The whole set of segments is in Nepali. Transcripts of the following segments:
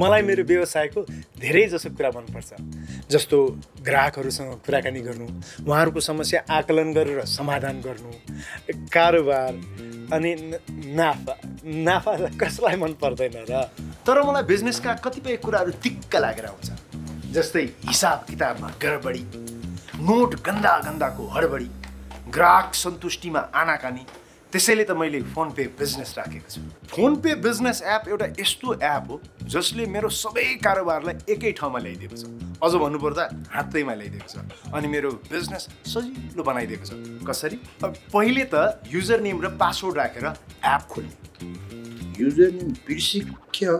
मलाई मेरो व्यवसायको धेरै जसो कुरा मन पर्छ जस्तो ग्राहकहरुसँग कुराकानी गर्नु उहाँहरुको समस्या आकलन गरेर समाधान गर्नु कारोबार अनि नाफा कसलाई मन पर्दैन र तर मलाई बिजनेसका कतिपय कुराहरु टिक्क लागेर आउँछ जस्तै हिसाब किताबमा गडबडी नोट गन्दा गन्दाको हडबडी ग्राहक सन्तुष्टिमा आनाकानी त्यसैले त मैले फोनपे बिजनेस राखेको छु फोनपे बिजनेस एप एउटा यस्तो एप हो जसले मेरो सबै कारोबारलाई एकै ठाउँमा ल्याइदिएको छ अझ भन्नुपर्दा हातैमा ल्याइदिएको छ अनि मेरो बिजनेस सजिलो बनाइदिएको छ कसरी पहिले त युजर नेम र पासवर्ड राखेर एप खोल्नु युजर नेम बिर्से के हो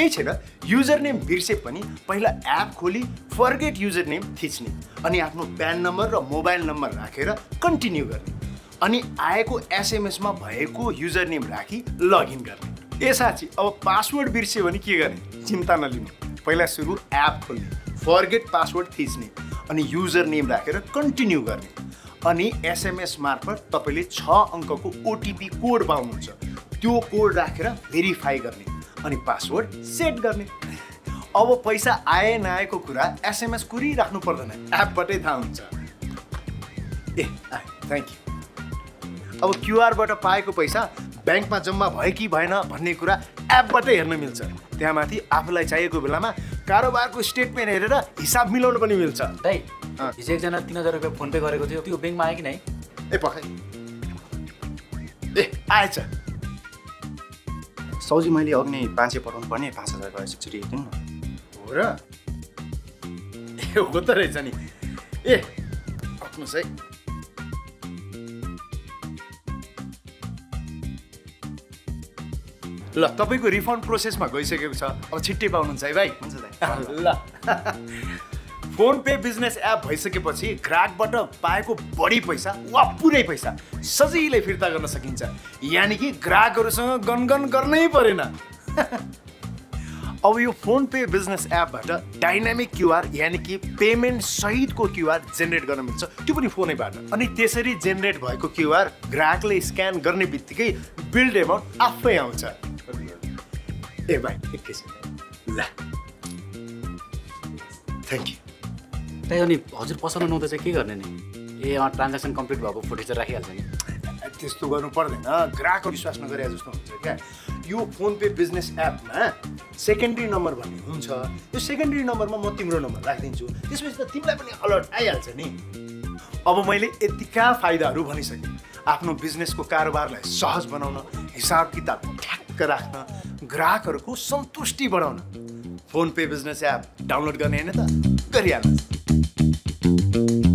के छैन युजर नेम बिर्से पनि पहिला एप खोली फरगेट युजर नेम थिच्ने अनि आफ्नो प्यान नम्बर र मोबाइल नम्बर राखेर कन्टिन्यू गर्ने अनि आएको एसएमएस मा भएको युजर नेम राखी लगइन गर्ने ए साथी अब पासवर्ड बिर्से भने के गर्ने चिन्ता नलिनु पहिला सुरु एप खोल्ने फरगेट पासवर्ड थिच्ने अनि युजर नेम राखेर कन्टिन्यू गर्ने अनि एसएमएस मार्फत तपाईले 6 अंकको ओटीपी कोड पाउनुहुन्छ त्यो कोड राखेर भेरिफाई गर्ने अनि पासवर्ड सेट गर्ने अब पैसा आए नआएको कुरा एसएमएस कुरी राख्नु पर्दैन एपबाटै थाहा हुन्छ ए थ्यांक यू अब क्यूआर बाट पाएको पैसा बैंकमा जम्मा भयो कि भएन भन्ने कुरा एपबाटै हेर्न मिल्छ त्यहाँमाथि आफुलाई चाहिएको बेलामा कारोबारको स्टेटमेन्ट हेरेर हिसाब मिलाउन पनि मिल्छ दाइ हिजो एकजना 3000 रुपैयाँ फोन पे गरेको थियो त्यो बैंकमा आयो कि नै ए पखाइ ए आएछ सौजी मैले अघि नै 500 पठाउनु पर्ने 5000 गएछ छिटो दिनु हो र ए हो त रहेछ नि ए आउनुस् है ल तपाईको रिफन्ड प्रोसेसमा गइसकेको छ अब छिट्टै पाउनुहुन्छ है भाइ हुन्छ दाइ ल फोन पे बिजनेस एप भइसकेपछि ग्राहकबाट पाएको बढी पैसा वा पुरै पैसा सजिलै फिर्ता गर्न सकिन्छ यानी कि ग्राहकहरुसँग गनगन गर्नै परेन अब यो फोन पे बिजनेस एपबाट डाइनामिक क्यूआर यानी कि पेमेन्ट सहितको क्यूआर जेनेरेट गर्न मिल्छ त्यो पनि फोनैबाट अनि त्यसरी जेनेरेट भएको क्यूआर ग्राहकले स्क्यान गर्ने बित्तिकै बिल अमाउन्ट आफै आउँछ ए भाइ एकैछिन ल थ्यांक यू तै अनि हजुर पसन्द नहुँदा चाहिँ के गर्ने नि ए ट्रान्ज्याक्सन कम्प्लिट भएको फोटो चाहिँ राखिहाल्छ नि त्यस्तो गर्नु पर्दैन ग्राहकको विश्वास नगरे जस्तो हुन्छ के यो फोन पे बिजनेस एपमा सेकेन्डरी नम्बर भन्ने हुन्छ यो सेकेन्डरी नम्बरमा म तिम्रो नम्बर राखिदिन्छु त्यसपछि त तिमीलाई पनि अलर्ट आइहाल्छ नि अब मैले यतिका फाइदाहरू भनिसके आफ्नो बिजनेसको कारोबारलाई सहज बनाउन हिसाब किताब ठ्याक्क राख्न ग्राहकहरुको सन्तुष्टि बढाउन PhonePe business app download गर्ने हैन त गरिहाल्नु